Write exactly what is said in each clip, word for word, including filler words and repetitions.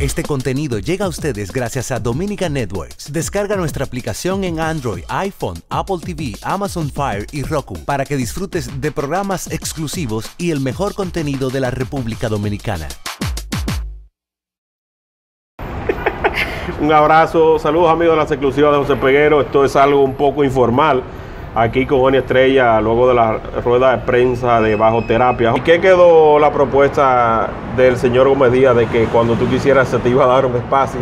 Este contenido llega a ustedes gracias a Dominican Networks. Descarga nuestra aplicación en Android, iPhone, Apple T V, Amazon Fire y Roku para que disfrutes de programas exclusivos y el mejor contenido de la República Dominicana. Un abrazo, saludos amigos de las exclusivas de José Peguero. Esto es algo un poco informal, aquí con Hony Estrella, luego de la rueda de prensa de Bajo Terapia. ¿Y qué quedó la propuesta del señor Gómez Díaz de que cuando tú quisieras se te iba a dar un espacio?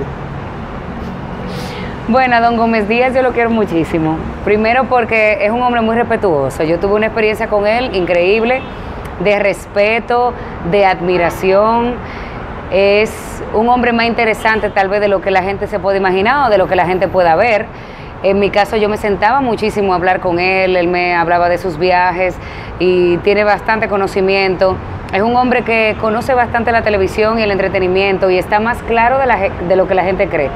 Bueno, a don Gómez Díaz yo lo quiero muchísimo. Primero porque es un hombre muy respetuoso. Yo tuve una experiencia con él increíble, de respeto, de admiración. Es un hombre más interesante tal vez de lo que la gente se puede imaginar o de lo que la gente pueda ver. En mi caso yo me sentaba muchísimo a hablar con él, él me hablaba de sus viajes y tiene bastante conocimiento. Es un hombre que conoce bastante la televisión y el entretenimiento y está más claro de, la, de lo que la gente cree.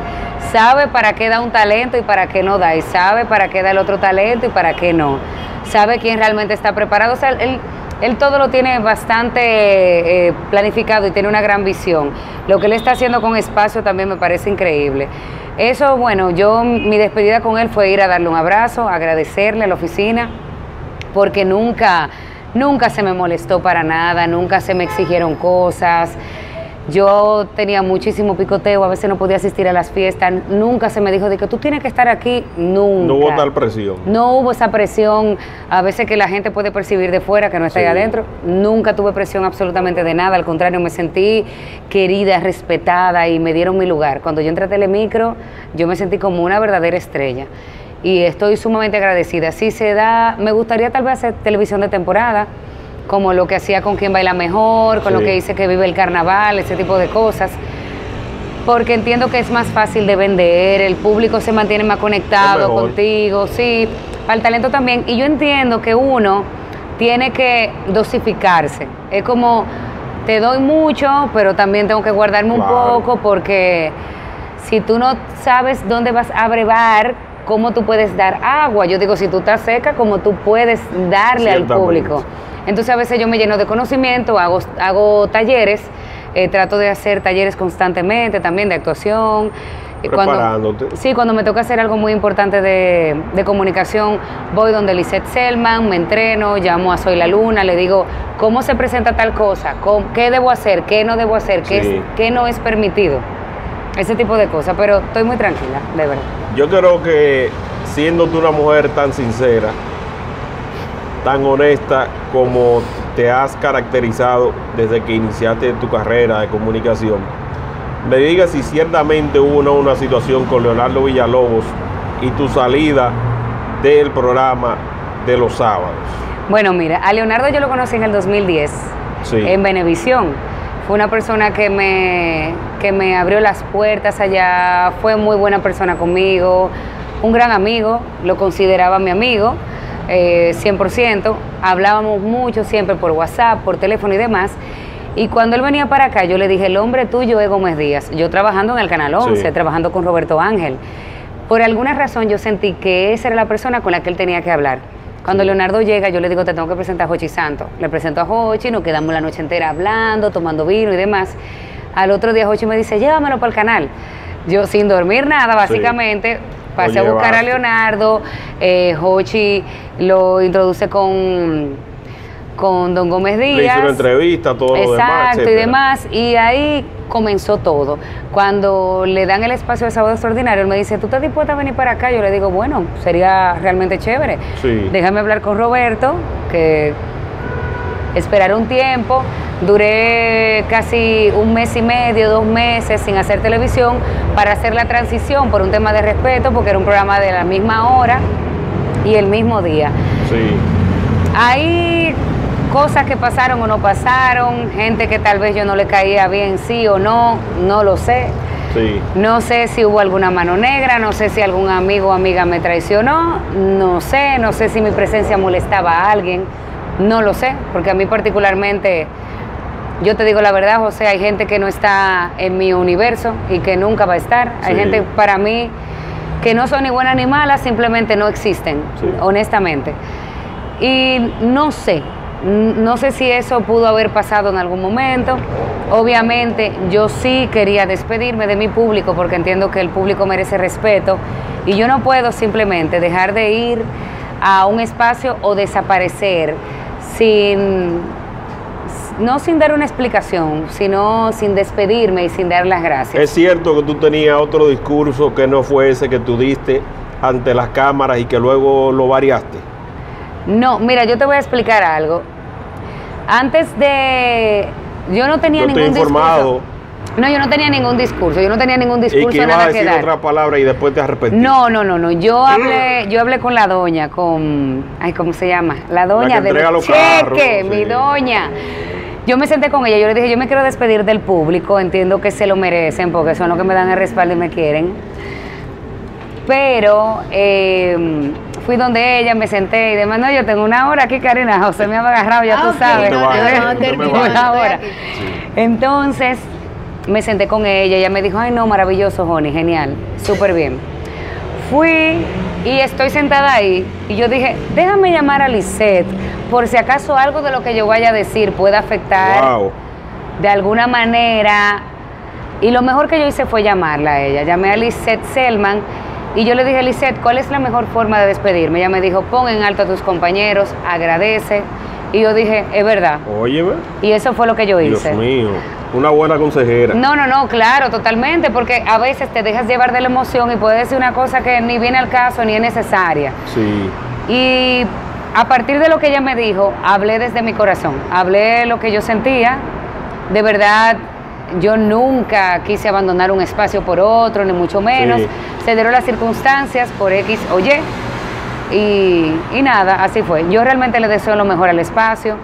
Sabe para qué da un talento y para qué no da, y sabe para qué da el otro talento y para qué no. Sabe quién realmente está preparado. O sea, él, Él todo lo tiene bastante eh, planificado y tiene una gran visión. Lo que él está haciendo con espacio también me parece increíble. Eso, bueno, yo mi despedida con él fue ir a darle un abrazo, agradecerle a la oficina, porque nunca, nunca se me molestó para nada, nunca se me exigieron cosas. Yo tenía muchísimo picoteo, a veces no podía asistir a las fiestas, nunca se me dijo de que tú tienes que estar aquí, nunca. No hubo tal presión. No hubo esa presión, a veces que la gente puede percibir de fuera que no está ahí adentro. Nunca tuve presión absolutamente de nada, al contrario, me sentí querida, respetada y me dieron mi lugar. Cuando yo entré a Telemicro, yo me sentí como una verdadera estrella. Y estoy sumamente agradecida. Sí se da, me gustaría tal vez hacer televisión de temporada, como lo que hacía con Quien Baila Mejor, con sí. Lo que dice Que Vive el Carnaval, ese tipo de cosas, porque entiendo que es más fácil de vender, el público se mantiene más conectado contigo, sí, al talento también, y yo entiendo que uno tiene que dosificarse, es como, te doy mucho, pero también tengo que guardarme claro. un poco, porque si tú no sabes dónde vas a brevar, cómo tú puedes dar agua, yo digo, si tú estás seca, cómo tú puedes darle al público. Entonces a veces yo me lleno de conocimiento, hago, hago talleres, eh, trato de hacer talleres constantemente también de actuación. Preparándote. Cuando, sí, cuando me toca hacer algo muy importante de, de comunicación, voy donde Lisette Selman, me entreno, llamo a Soy la Luna, le digo cómo se presenta tal cosa, cómo, qué debo hacer, qué no debo hacer, qué, sí. es, qué no es permitido, ese tipo de cosas, pero estoy muy tranquila, de verdad. Yo creo que siendo tú una mujer tan sincera, tan honesta como te has caracterizado desde que iniciaste tu carrera de comunicación, me digas si ciertamente hubo una, una situación con Leonardo Villalobos y tu salida del programa de los sábados. Bueno, mira, a Leonardo yo lo conocí en el dos mil diez, sí. en Venevisión. Fue una persona que me, que me abrió las puertas allá, fue muy buena persona conmigo, un gran amigo, lo consideraba mi amigo. Eh, cien por ciento, hablábamos mucho siempre por WhatsApp, por teléfono y demás, y cuando él venía para acá yo le dije, el hombre tuyo es Gómez Díaz, yo trabajando en el Canal once, sí. trabajando con Roberto Ángel, por alguna razón yo sentí que esa era la persona con la que él tenía que hablar. Cuando Leonardo llega yo le digo, te tengo que presentar a Jochi Santo, le presento a Jochi, nos quedamos la noche entera hablando, tomando vino y demás. Al otro día Jochi me dice, llévamelo para el canal. Yo sin dormir nada básicamente, sí. pasé Oye, a buscar vas. a Leonardo, eh, Jochi lo introduce con, con don Gómez Díaz. Le hizo una entrevista, todo Exacto, lo demás. Exacto, y demás, y ahí comenzó todo. Cuando le dan el espacio de Sábado Extraordinario, él me dice, ¿tú estás dispuesta a venir para acá? Yo le digo, bueno, sería realmente chévere. Sí. Déjame hablar con Roberto, que esperar un tiempo. Duré casi un mes y medio, dos meses sin hacer televisión para hacer la transición por un tema de respeto, porque era un programa de la misma hora y el mismo día. Sí. Hay cosas que pasaron o no pasaron, gente que tal vez yo no le caía bien, sí o no, no lo sé. Sí. No sé si hubo alguna mano negra, no sé si algún amigo o amiga me traicionó, no sé, no sé si mi presencia molestaba a alguien, no lo sé, porque a mí particularmente... Yo te digo la verdad, José, hay gente que no está en mi universo y que nunca va a estar. Sí. Hay gente para mí que no son ni buenas ni malas, simplemente no existen, sí. honestamente. Y no sé, No sé si eso pudo haber pasado en algún momento. Obviamente yo sí quería despedirme de mi público porque entiendo que el público merece respeto y yo no puedo simplemente dejar de ir a un espacio o desaparecer sin, no sin dar una explicación, sino sin despedirme y sin dar las gracias. Es cierto que tú tenías otro discurso que no fue ese que tú diste ante las cámaras y que luego lo variaste. No, mira, yo te voy a explicar algo. Antes de... Yo no tenía yo ningún discurso. No, yo no tenía ningún discurso. Yo no tenía ningún discurso. Y que ibas a decir otra palabra y después te arrepentiste. No, no, no, no. Yo hablé, yo hablé con la doña, con... Ay, ¿cómo se llama? La doña de los cheques, mi doña. Yo me senté con ella, yo le dije, yo me quiero despedir del público. Entiendo que se lo merecen porque son los que me dan el respaldo y me quieren. Pero... Eh, fui donde ella, me senté y demás. No, yo tengo una hora aquí, Karina. José me ha agarrado, ya ah, tú okay, sabes. No, no, no, tengo una hora. Entonces, me senté con ella. Ella me dijo, ay, no, maravilloso, Hony, genial, súper bien. Fui y estoy sentada ahí. Y yo dije, déjame llamar a Lisette por si acaso algo de lo que yo vaya a decir pueda afectar wow. de alguna manera. Y lo mejor que yo hice fue llamarla a ella. Llamé a Lisette Selman. Y yo le dije, Lisette, ¿cuál es la mejor forma de despedirme? Ella me dijo, pon en alto a tus compañeros, agradece. Y yo dije, es verdad. Oye, ¿ver? Y eso fue lo que yo hice. Dios mío, una buena consejera. No, no, no, claro, totalmente, porque a veces te dejas llevar de la emoción y puedes decir una cosa que ni viene al caso ni es necesaria. Sí. Y a partir de lo que ella me dijo, hablé desde mi corazón, hablé lo que yo sentía, de verdad. Yo nunca quise abandonar un espacio por otro, ni mucho menos. Sí. Se dieron las circunstancias por X o Y. Y, y nada, así fue. Yo realmente le deseo lo mejor al espacio.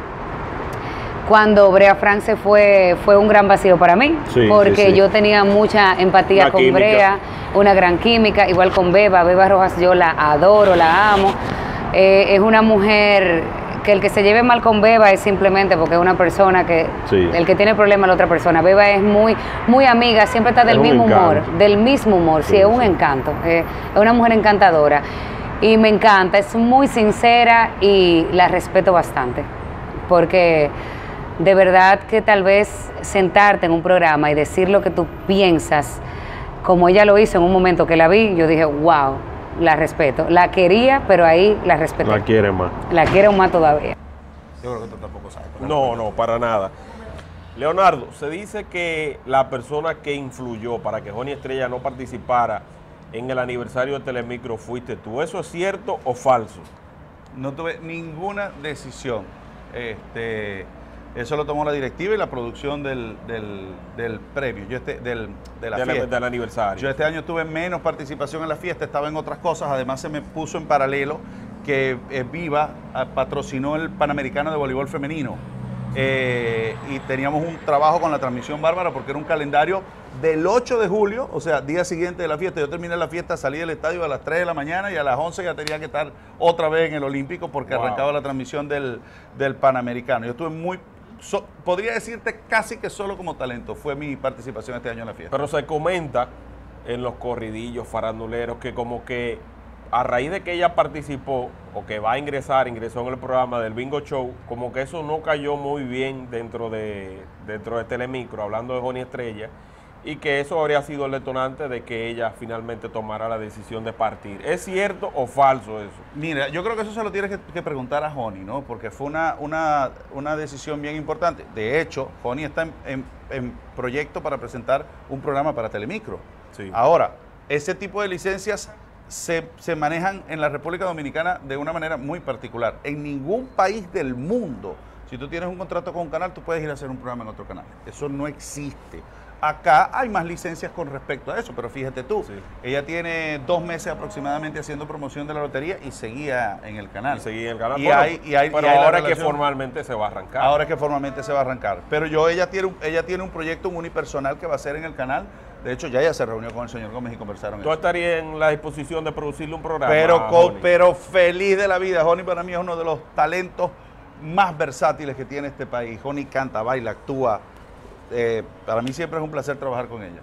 Cuando Brea France fue, fue un gran vacío para mí. Sí, porque sí, sí. yo tenía mucha empatía una con química. Brea, una gran química. Igual con Beba. Beba Rojas yo la adoro, la amo. Eh, es una mujer... que el que se lleve mal con Beba es simplemente porque es una persona que... Sí. El que tiene problema es la otra persona. Beba es muy muy amiga, siempre está del es mismo humor. Del mismo humor, sí, sí es un sí. encanto. Eh, es una mujer encantadora. Y me encanta, es muy sincera y la respeto bastante. Porque de verdad que tal vez sentarte en un programa y decir lo que tú piensas, como ella lo hizo en un momento que la vi, yo dije, wow. La respeto. La quería, pero ahí la respeté. La quiere más. La quiero más todavía. Yo creo que tú tampoco sabes. No, no, para nada. Leonardo, se dice que la persona que influyó para que Hony Estrella no participara en el aniversario de Telemicro fuiste tú. ¿Eso es cierto o falso? No tuve ninguna decisión. Este, eso lo tomó la directiva y la producción del, del, del premio, yo este, del, de la de fiesta. La, del aniversario. Yo este año tuve menos participación en la fiesta, estaba en otras cosas, además se me puso en paralelo que eh, Viva patrocinó el Panamericano de Voleibol Femenino eh, y teníamos un trabajo con la transmisión bárbara porque era un calendario del ocho de julio, o sea, día siguiente de la fiesta. Yo terminé la fiesta, salí del estadio a las tres de la mañana y a las once ya tenía que estar otra vez en el Olímpico porque wow. arrancaba la transmisión del, del Panamericano. Yo estuve muy... So, podría decirte casi que solo como talento fue mi participación este año en la fiesta. Pero se comenta en los corridillos faranduleros que como que a raíz de que ella participó o que va a ingresar, ingresó en el programa del Bingo Show, como que eso no cayó muy bien dentro de, dentro de Telemicro, hablando de Hony Estrella, y que eso habría sido el detonante de que ella finalmente tomara la decisión de partir. ¿Es cierto o falso eso? Mira, yo creo que eso se lo tienes que, que preguntar a Hony, ¿no? Porque fue una, una, una decisión bien importante. De hecho, Hony está en, en, en proyecto para presentar un programa para Telemicro. Sí. Ahora, ese tipo de licencias se, se manejan en la República Dominicana de una manera muy particular. En ningún país del mundo, si tú tienes un contrato con un canal, tú puedes ir a hacer un programa en otro canal. Eso no existe. Acá hay más licencias con respecto a eso, pero fíjate tú, sí. ella tiene dos meses aproximadamente haciendo promoción de la lotería y seguía en el canal. Y seguía en el canal, y bueno, hay, y hay, pero y hay ahora que formalmente se va a arrancar. Ahora que formalmente se va a arrancar. Pero yo, ella tiene, un, ella tiene un proyecto un unipersonal que va a hacer en el canal. De hecho, ya ella se reunió con el señor Gómez y conversaron. ¿Tú estarías en la disposición de producirle un programa? Pero, con, pero feliz de la vida. Hony para mí es uno de los talentos más versátiles que tiene este país. Hony canta, baila, actúa. Eh, para mí siempre es un placer trabajar con ella.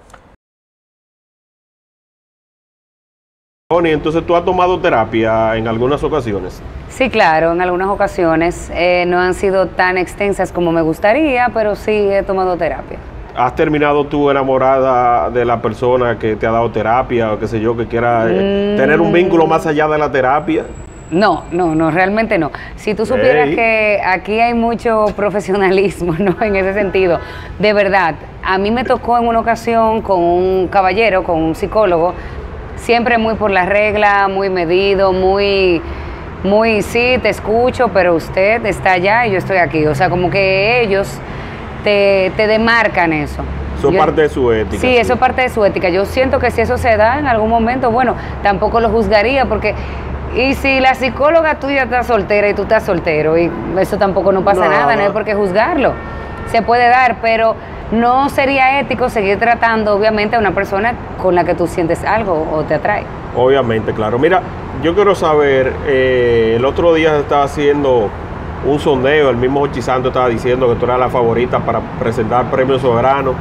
Hony, entonces tú has tomado terapia en algunas ocasiones. Sí, claro, en algunas ocasiones. Eh, no han sido tan extensas como me gustaría, pero sí he tomado terapia. ¿Has terminado tú enamorada de la persona que te ha dado terapia o qué sé yo, que quiera eh, mm. tener un vínculo más allá de la terapia? No, no, no, realmente no. Si tú supieras hey. que aquí hay mucho profesionalismo, ¿no? En ese sentido. De verdad, a mí me tocó en una ocasión con un caballero, con un psicólogo, siempre muy por la regla, muy medido, muy, muy, sí, te escucho, pero usted está allá y yo estoy aquí. O sea, como que ellos te, te demarcan eso. Eso es parte de su ética. Sí, sí, eso es parte de su ética. Yo siento que si eso se da en algún momento, bueno, tampoco lo juzgaría porque... Y si la psicóloga tuya está soltera y tú estás soltero, y eso tampoco no pasa no, nada, no hay por qué juzgarlo. Se puede dar, pero no sería ético seguir tratando, obviamente, a una persona con la que tú sientes algo o te atrae. Obviamente, claro. Mira, yo quiero saber, eh, el otro día estaba haciendo un sondeo, el mismo Jochi Santo estaba diciendo que tú eras la favorita para presentar Premios Soberanos.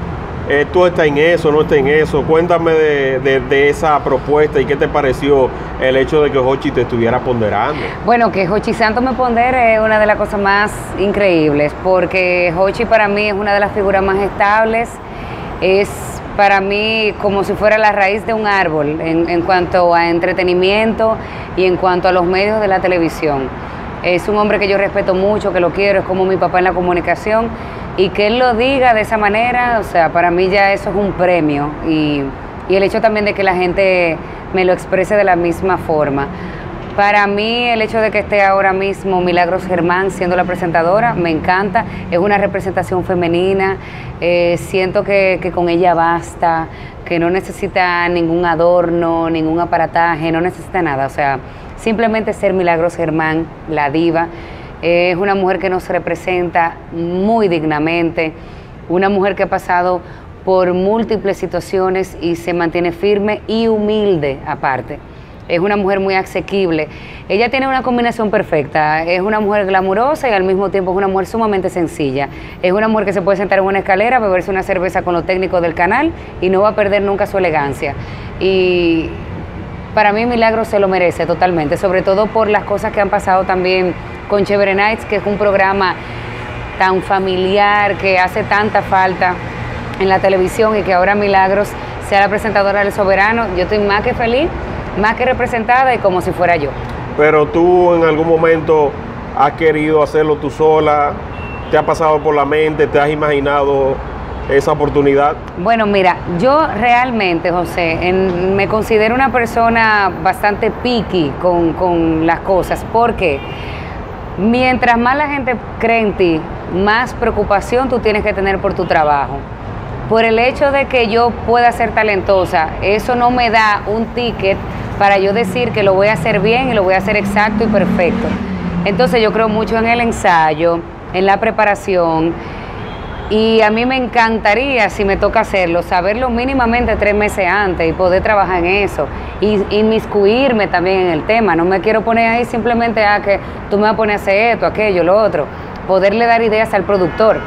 Eh, ¿Tú estás en eso, no estás en eso? Cuéntame de, de, de esa propuesta y qué te pareció el hecho de que Jochi te estuviera ponderando. Bueno, que Jochi Santo me pondere es una de las cosas más increíbles, porque Jochi para mí es una de las figuras más estables, es para mí como si fuera la raíz de un árbol en, en cuanto a entretenimiento y en cuanto a los medios de la televisión. Es un hombre que yo respeto mucho, que lo quiero, es como mi papá en la comunicación. Y que él lo diga de esa manera, o sea, para mí ya eso es un premio. Y, y el hecho también de que la gente me lo exprese de la misma forma. Para mí el hecho de que esté ahora mismo Milagros Germán siendo la presentadora, me encanta. Es una representación femenina, eh, siento que, que con ella basta, que no necesita ningún adorno, ningún aparataje, no necesita nada. O sea, simplemente ser Milagros Germán, la diva. Es una mujer que nos representa muy dignamente, una mujer que ha pasado por múltiples situaciones y se mantiene firme y humilde aparte. Es una mujer muy asequible. Ella tiene una combinación perfecta. Es una mujer glamurosa y al mismo tiempo es una mujer sumamente sencilla. Es una mujer que se puede sentar en una escalera, beberse una cerveza con los técnicos del canal y no va a perder nunca su elegancia. Y para mí Milagros se lo merece totalmente, sobre todo por las cosas que han pasado también con Chévere Nights, que es un programa tan familiar, que hace tanta falta en la televisión y que ahora Milagros sea la presentadora del Soberano. Yo estoy más que feliz, más que representada y como si fuera yo. Pero tú en algún momento has querido hacerlo tú sola, te ha pasado por la mente, te has imaginado esa oportunidad. Bueno, mira, yo realmente, José, en, me considero una persona bastante picky con, con las cosas, porque mientras más la gente cree en ti, más preocupación tú tienes que tener por tu trabajo. Por el hecho de que yo pueda ser talentosa, eso no me da un ticket para yo decir que lo voy a hacer bien y lo voy a hacer exacto y perfecto. Entonces yo creo mucho en el ensayo, en la preparación, y a mí me encantaría, si me toca hacerlo, saberlo mínimamente tres meses antes y poder trabajar en eso. Y inmiscuirme también en el tema. No me quiero poner ahí simplemente a que tú me vas a poner a hacer esto, aquello, lo otro. Poderle dar ideas al productor.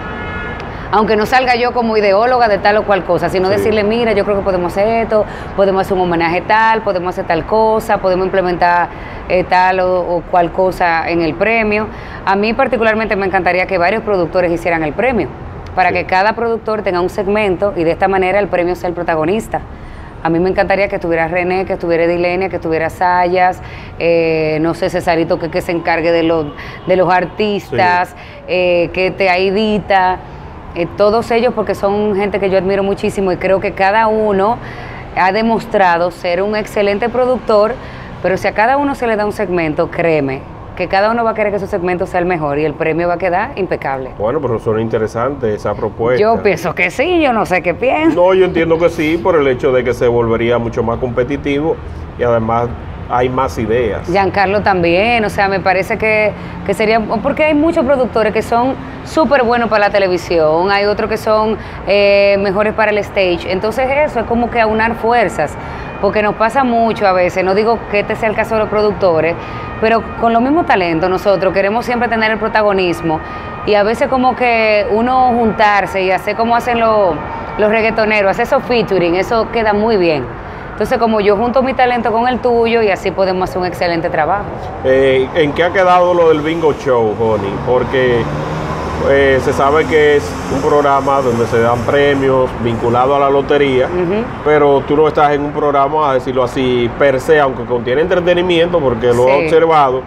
Aunque no salga yo como ideóloga de tal o cual cosa, sino sí. decirle, mira, yo creo que podemos hacer esto, podemos hacer un homenaje tal, podemos hacer tal cosa, podemos implementar eh, tal o, o cual cosa en el premio. A mí particularmente me encantaría que varios productores hicieran el premio, para que cada productor tenga un segmento y de esta manera el premio sea el protagonista. A mí me encantaría que estuviera René, que estuviera Dilenia, que estuviera Sayas, eh, no sé, Cesarito que, que se encargue de los, de los artistas, sí. eh, que te Aidita, eh, todos ellos porque son gente que yo admiro muchísimo y creo que cada uno ha demostrado ser un excelente productor, pero si a cada uno se le da un segmento, créeme, que cada uno va a querer que su segmento sea el mejor y el premio va a quedar impecable. Bueno, pero suena interesante esa propuesta. Yo pienso que sí, yo no sé qué pienso. No, yo entiendo que sí, por el hecho de que se volvería mucho más competitivo y además hay más ideas. Giancarlo también, o sea, me parece que, que sería... Porque hay muchos productores que son súper buenos para la televisión, hay otros que son eh, mejores para el stage. Entonces eso es como que aunar fuerzas, porque nos pasa mucho a veces, no digo que este sea el caso de los productores, pero con los mismos talentos nosotros queremos siempre tener el protagonismo y a veces como que uno juntarse y hacer como hacen los, los reggaetoneros, hacer esos featuring, eso queda muy bien. Entonces, como yo junto mi talento con el tuyo y así podemos hacer un excelente trabajo. Eh, ¿En qué ha quedado lo del Bingo Show, Hony? Porque eh, se sabe que es un programa donde se dan premios vinculados a la lotería, uh-huh. pero tú no estás en un programa, a decirlo así, per se, aunque contiene entretenimiento, porque lo sí. he observado.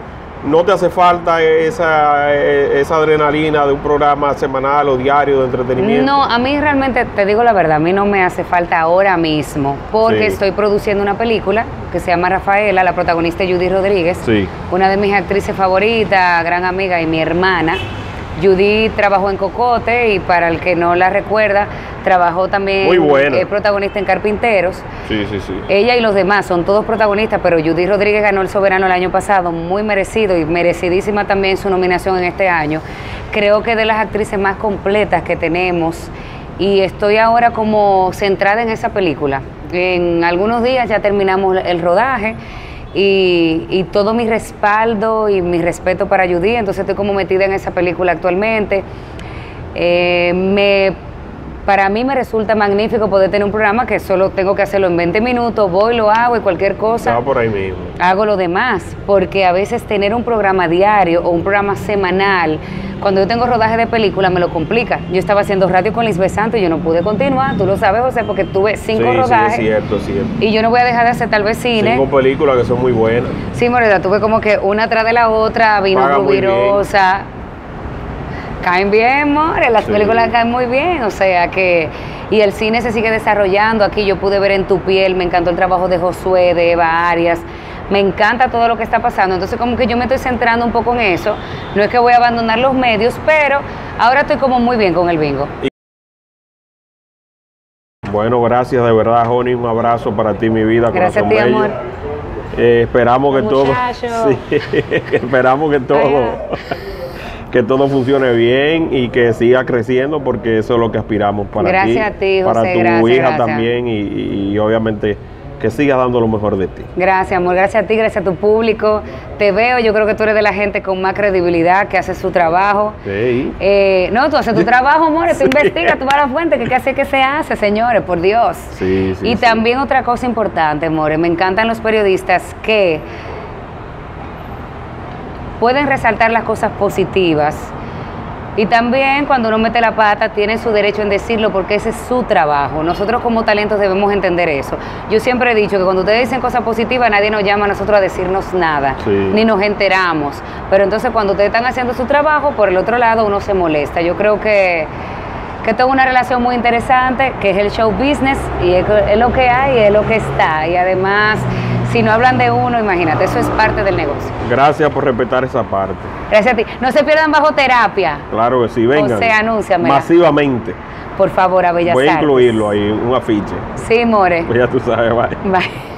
¿No te hace falta esa, esa adrenalina de un programa semanal o diario de entretenimiento? No, a mí realmente, te digo la verdad, a mí no me hace falta ahora mismo, porque sí. estoy produciendo una película que se llama Rafaela, la protagonista Judy Rodríguez, sí. una de mis actrices favoritas, gran amiga y mi hermana. Judy trabajó en Cocote y para el que no la recuerda, trabajó también, muy buena. Eh, protagonista en Carpinteros. Sí, sí, sí. Ella y los demás son todos protagonistas, pero Judy Rodríguez ganó el Soberano el año pasado, muy merecido y merecidísima también su nominación en este año. Creo que de las actrices más completas que tenemos y estoy ahora como centrada en esa película. En algunos días ya terminamos el rodaje. Y, y todo mi respaldo y mi respeto para Judy, entonces estoy como metida en esa película actualmente. Eh, me, para mí me resulta magnífico poder tener un programa que solo tengo que hacerlo en veinte minutos, voy, lo hago y cualquier cosa. Va por ahí mismo. Hago lo demás, porque a veces tener un programa diario o un programa semanal, cuando yo tengo rodaje de película me lo complica. Yo estaba haciendo radio con Lisette Santo y yo no pude continuar, tú lo sabes, José, porque tuve cinco sí, rodajes. Sí, es cierto, es cierto. Y yo no voy a dejar de hacer tal vez cine. Cinco películas que son muy buenas. Sí, Morena, tuve como que una tras de la otra, vino rubirosa. Caen bien, More, las sí. películas caen muy bien, o sea que... Y el cine se sigue desarrollando, aquí yo pude ver En tu piel, me encantó el trabajo de Josué, de Eva Arias, me encanta todo lo que está pasando, entonces como que yo me estoy centrando un poco en eso, no es que voy a abandonar los medios, pero ahora estoy como muy bien con el bingo. Bueno, gracias de verdad, Hony, un abrazo para ti, mi vida, gracias corazón a ti, bello. Amor. Eh, esperamos, que todo... sí. esperamos que todo... Esperamos que todo... que todo funcione bien y que siga creciendo porque eso es lo que aspiramos para ti. Gracias a ti, José, para tu gracias, hija gracias. También y, y obviamente que sigas dando lo mejor de ti. Gracias, amor. Gracias a ti, gracias a tu público. Te veo, yo creo que tú eres de la gente con más credibilidad, que hace su trabajo. Sí. Eh, no, tú haces tu trabajo, amor, sí. tú investigas, tú vas a la fuente, que casi que se hace, señores, por Dios. Sí, sí, y sí. también otra cosa importante, amor, me encantan los periodistas que... pueden resaltar las cosas positivas y también cuando uno mete la pata tienen su derecho en decirlo porque ese es su trabajo. Nosotros como talentos debemos entender eso. Yo siempre he dicho que cuando ustedes dicen cosas positivas nadie nos llama a nosotros a decirnos nada, sí. ni nos enteramos. Pero entonces cuando ustedes están haciendo su trabajo, por el otro lado uno se molesta. Yo creo que, que tengo una relación muy interesante, que es el show business y es, es lo que hay, es lo que está y además... si no hablan de uno, imagínate, eso es parte del negocio. Gracias por respetar esa parte. Gracias a ti. No se pierdan Bajo Terapia. Claro que sí, vengan. O sea, anúnciame. Masivamente. Por favor, a Bellas Artes. Voy a incluirlo ahí, un afiche. Sí, more. Pues ya tú sabes, bye. Bye.